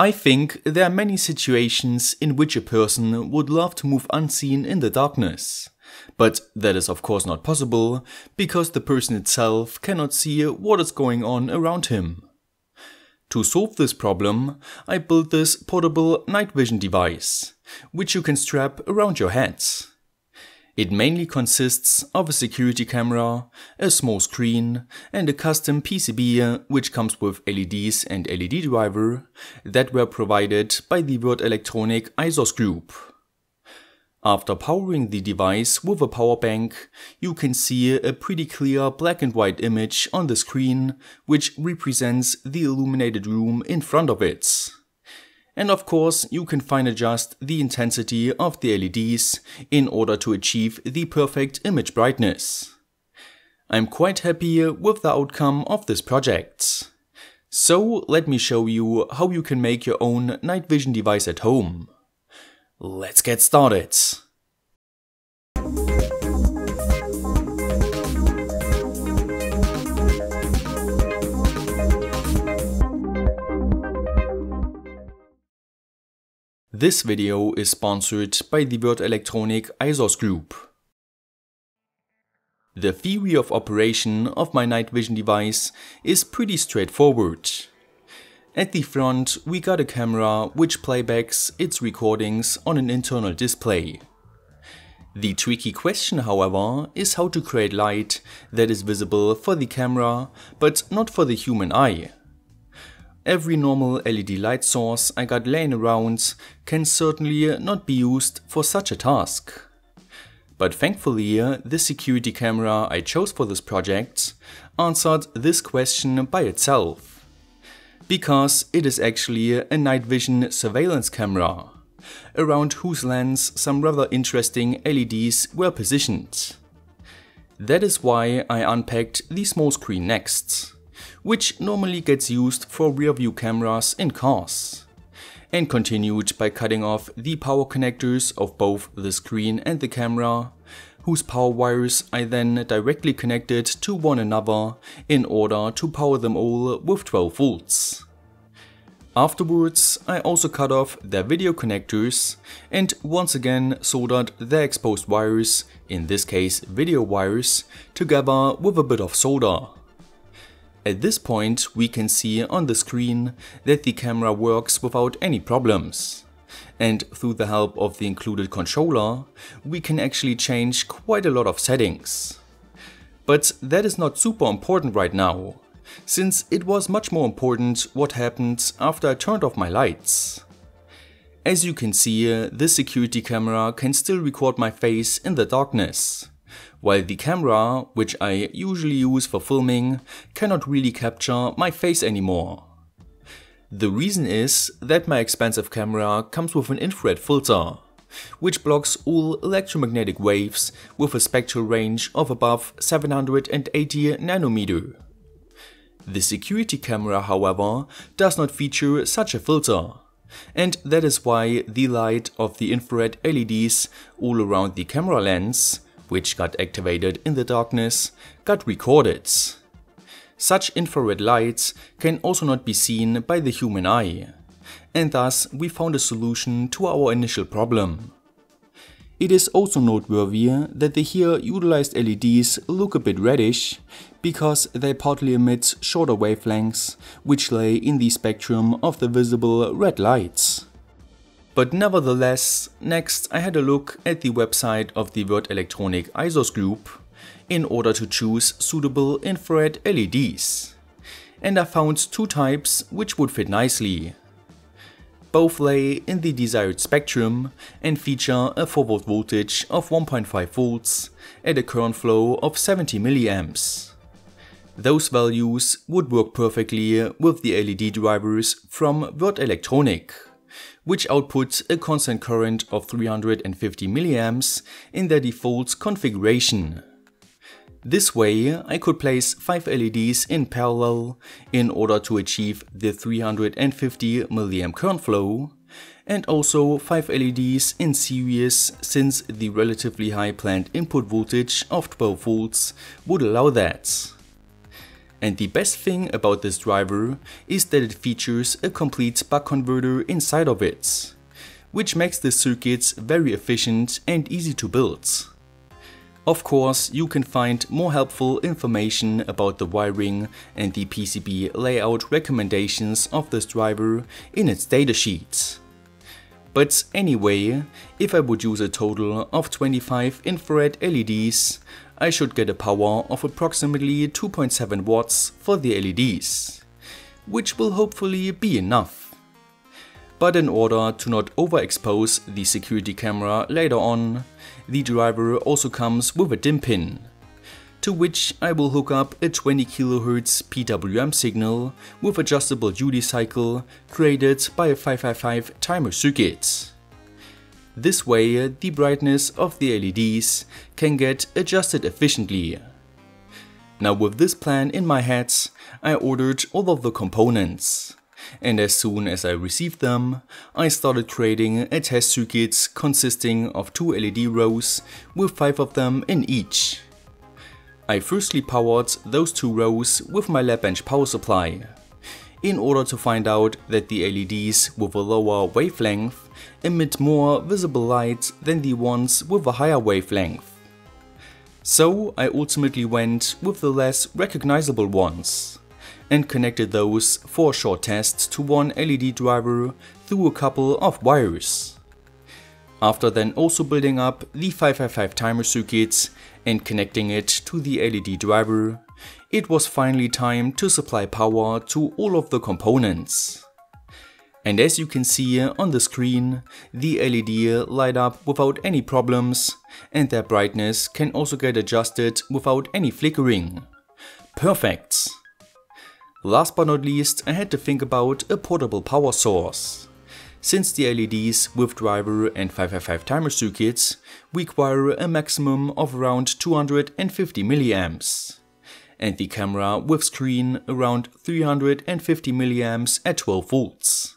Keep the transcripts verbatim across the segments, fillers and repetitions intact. I think there are many situations in which a person would love to move unseen in the darkness. But that is of course not possible, because the person itself cannot see what is going on around him. To solve this problem, I built this portable night vision device, which you can strap around your head. It mainly consists of a security camera, a small screen and a custom P C B which comes with L E Ds and L E D driver that were provided by the Würth Elektronik eiSos Group. After powering the device with a power bank, you can see a pretty clear black and white image on the screen, which represents the illuminated room in front of it. And of course, you can fine adjust the intensity of the L E Ds in order to achieve the perfect image brightness. I'm quite happy with the outcome of this project. So let me show you how you can make your own night vision device at home. Let's get started! This video is sponsored by the Würth Elektronik eiSos Group. The theory of operation of my night vision device is pretty straightforward. At the front we got a camera which playbacks its recordings on an internal display. The tricky question, however, is how to create light that is visible for the camera but not for the human eye. Every normal L E D light source I got laying around can certainly not be used for such a task. But thankfully, the security camera I chose for this project answered this question by itself. Because it is actually a night vision surveillance camera, around whose lens some rather interesting L E Ds were positioned. That is why I unpacked the small screen next, which normally gets used for rear-view cameras in cars, and continued by cutting off the power connectors of both the screen and the camera, whose power wires I then directly connected to one another in order to power them all with twelve volts. Afterwards, I also cut off their video connectors and once again soldered their exposed wires, in this case video wires, together with a bit of solder. At this point we can see on the screen that the camera works without any problems. And through the help of the included controller, we can actually change quite a lot of settings. But that is not super important right now, since it was much more important what happened after I turned off my lights. As you can see, this security camera can still record my face in the darkness, while the camera, which I usually use for filming, cannot really capture my face anymore. The reason is that my expensive camera comes with an infrared filter, which blocks all electromagnetic waves with a spectral range of above seven hundred eighty nanometers. The security camera, however, does not feature such a filter, and that is why the light of the infrared L E Ds all around the camera lens, which got activated in the darkness, got recorded. Such infrared lights can also not be seen by the human eye, and thus we found a solution to our initial problem. It is also noteworthy that the here utilized L E Ds look a bit reddish, because they partly emit shorter wavelengths, which lay in the spectrum of the visible red lights. But nevertheless, next I had a look at the website of the Würth Elektronik eiSos Group, in order to choose suitable infrared L E Ds, and I found two types which would fit nicely. Both lay in the desired spectrum and feature a forward voltage of one point five volts at a current flow of seventy milliamps. Those values would work perfectly with the L E D drivers from Würth Elektronik, which outputs a constant current of three hundred fifty milliamps in their default configuration. This way I could place five L E Ds in parallel in order to achieve the three hundred fifty milliamp current flow, and also five L E Ds in series, since the relatively high planned input voltage of twelve volts would allow that. And the best thing about this driver is that it features a complete buck converter inside of it, which makes the circuits very efficient and easy to build. Of course, you can find more helpful information about the wiring and the P C B layout recommendations of this driver in its datasheet. But anyway, if I would use a total of twenty-five infrared L E Ds, I should get a power of approximately two point seven watts for the L E Ds, which will hopefully be enough. But in order to not overexpose the security camera later on, the driver also comes with a dim pin, to which I will hook up a twenty kilohertz P W M signal with adjustable duty cycle created by a five five five timer circuit. This way the brightness of the L E Ds can get adjusted efficiently. Now with this plan in my head, I ordered all of the components, and as soon as I received them, I started creating a test circuit consisting of two L E D rows with five of them in each. I firstly powered those two rows with my lab bench power supply, in order to find out that the L E Ds with a lower wavelength emit more visible light than the ones with a higher wavelength. So I ultimately went with the less recognizable ones, and connected those for a short test to one L E D driver through a couple of wires. After then also building up the five five five timer circuit and connecting it to the L E D driver, it was finally time to supply power to all of the components. And as you can see on the screen, the L E D light up without any problems, and their brightness can also get adjusted without any flickering. Perfect! Last but not least, I had to think about a portable power source, since the L E Ds with driver and five five five timer circuits require a maximum of around two hundred fifty milliamps, and the camera with screen around three hundred fifty milliamps at twelve volts.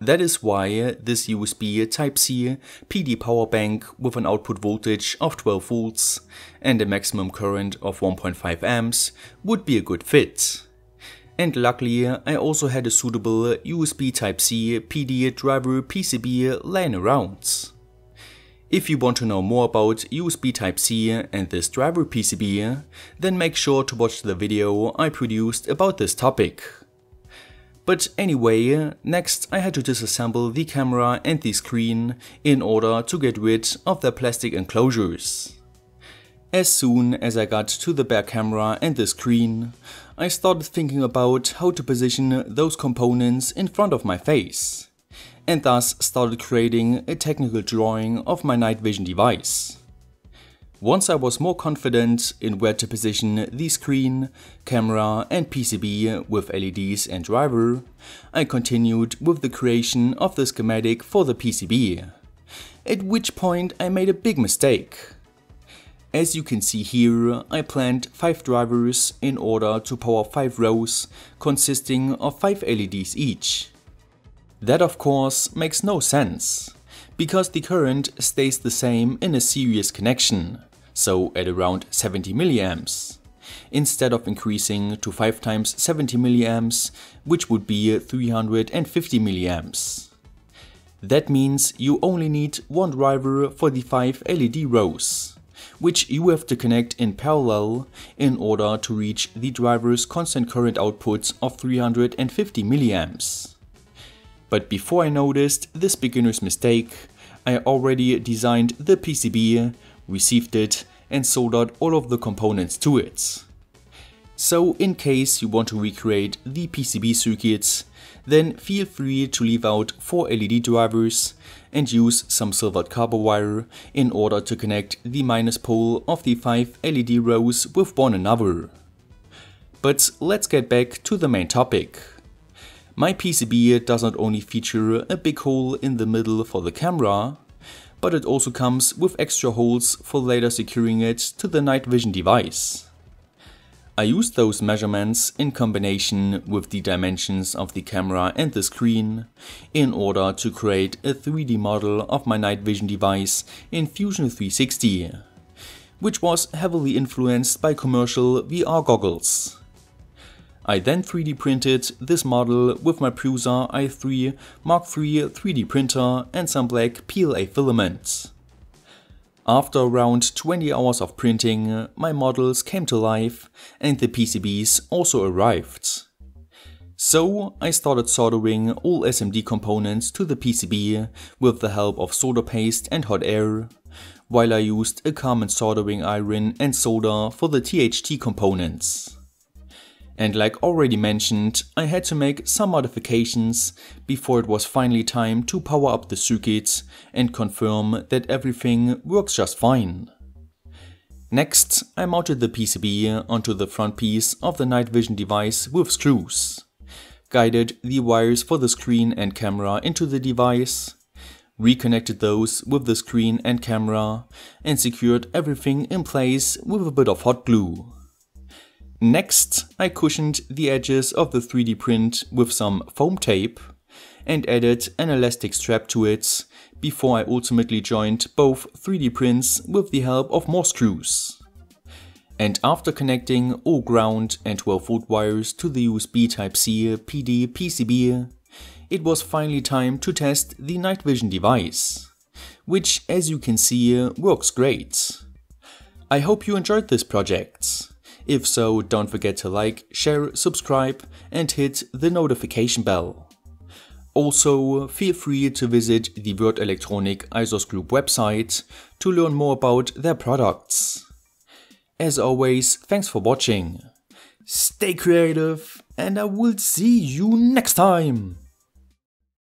That is why this U S B Type C P D power bank with an output voltage of twelve volts and a maximum current of one point five amps would be a good fit. And luckily, I also had a suitable U S B Type C P D driver P C B laying around. If you want to know more about U S B Type C and this driver P C B, then make sure to watch the video I produced about this topic. But anyway, next I had to disassemble the camera and the screen in order to get rid of their plastic enclosures. As soon as I got to the back camera and the screen, I started thinking about how to position those components in front of my face, and thus started creating a technical drawing of my night vision device. Once I was more confident in where to position the screen, camera and P C B with L E Ds and driver, I continued with the creation of the schematic for the P C B, at which point I made a big mistake. As you can see here, I planned five drivers in order to power five rows consisting of five L E Ds each. That of course makes no sense, because the current stays the same in a series connection, so at around seventy milliamps, instead of increasing to five times seventy milliamps, which would be three hundred fifty milliamps. That means you only need one driver for the five L E D rows, which you have to connect in parallel in order to reach the driver's constant current outputs of three hundred fifty milliamps. But before I noticed this beginner's mistake, I already designed the P C B, received it and soldered all of the components to it. So in case you want to recreate the P C B circuits, then feel free to leave out four L E D drivers and use some silvered copper wire in order to connect the minus pole of the five L E D rows with one another. But let's get back to the main topic. My P C B does not only feature a big hole in the middle for the camera, but it also comes with extra holes for later securing it to the night vision device. I used those measurements in combination with the dimensions of the camera and the screen in order to create a three D model of my night vision device in Fusion three sixty, which was heavily influenced by commercial V R goggles. I then three D printed this model with my Prusa i three Mark three three D printer and some black P L A filaments. After around twenty hours of printing, my models came to life and the P C Bs also arrived. So I started soldering all S M D components to the P C B with the help of solder paste and hot air, while I used a common soldering iron and solder for the T H T components. And like already mentioned, I had to make some modifications before it was finally time to power up the circuits and confirm that everything works just fine. Next, I mounted the P C B onto the front piece of the night vision device with screws, guided the wires for the screen and camera into the device, reconnected those with the screen and camera, and secured everything in place with a bit of hot glue. Next, I cushioned the edges of the three D print with some foam tape and added an elastic strap to it before I ultimately joined both three D prints with the help of more screws. And after connecting all ground and twelve volt wires to the U S B Type C P D P C B, it was finally time to test the night vision device, which, as you can see, works great. I hope you enjoyed this project. If so, don't forget to like, share, subscribe and hit the notification bell. Also, feel free to visit the Würth Elektronik eiSos Group website to learn more about their products. As always, thanks for watching, stay creative and I will see you next time!